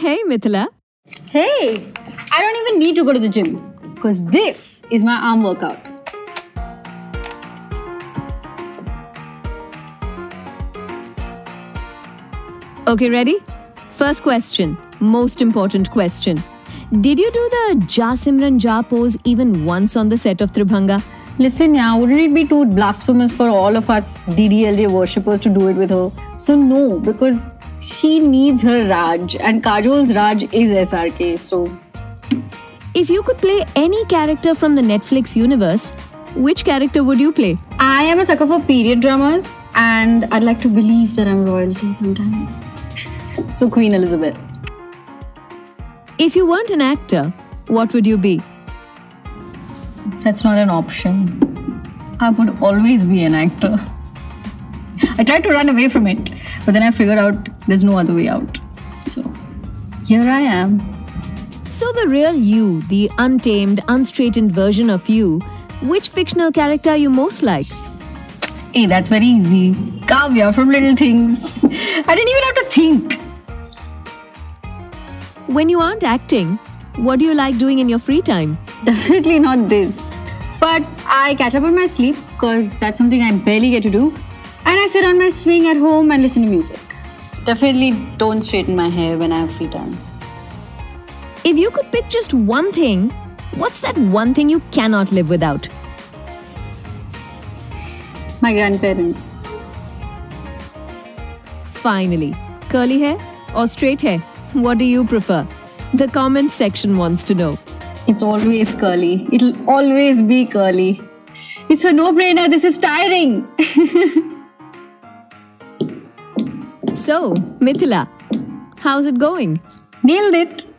Hey, Mithila. Hey, I don't even need to go to the gym because this is my arm workout. Okay, ready? First question, most important question. Did you do the Ja Simran ja pose even once on the set of Tribhanga? Listen, yeah, wouldn't it be too blasphemous for all of us DDLJ worshippers to do it with her? So no, because she needs her Raj and Kajol's Raj is SRK, so... If you could play any character from the Netflix universe, which character would you play? I am a sucker for period dramas and I'd like to believe that I'm royalty sometimes. So Queen Elizabeth. If you weren't an actor, what would you be? That's not an option. I would always be an actor. I tried to run away from it, but then I figured out there's no other way out. So, here I am. So the real you, the untamed, unstraightened version of you, which fictional character are you most like? Hey, that's very easy. Kavya from Little Things. I didn't even have to think. When you aren't acting, what do you like doing in your free time? Definitely not this. But I catch up on my sleep because that's something I barely get to do. And I sit on my swing at home and listen to music. Definitely don't straighten my hair when I have free time. If you could pick just one thing, what's that one thing you cannot live without? My grandparents. Finally, curly hair or straight hair? What do you prefer? The comment section wants to know. It's always curly. It'll always be curly. It's a no-brainer. This is tiring. So, Mithila, how's it going? Nailed it.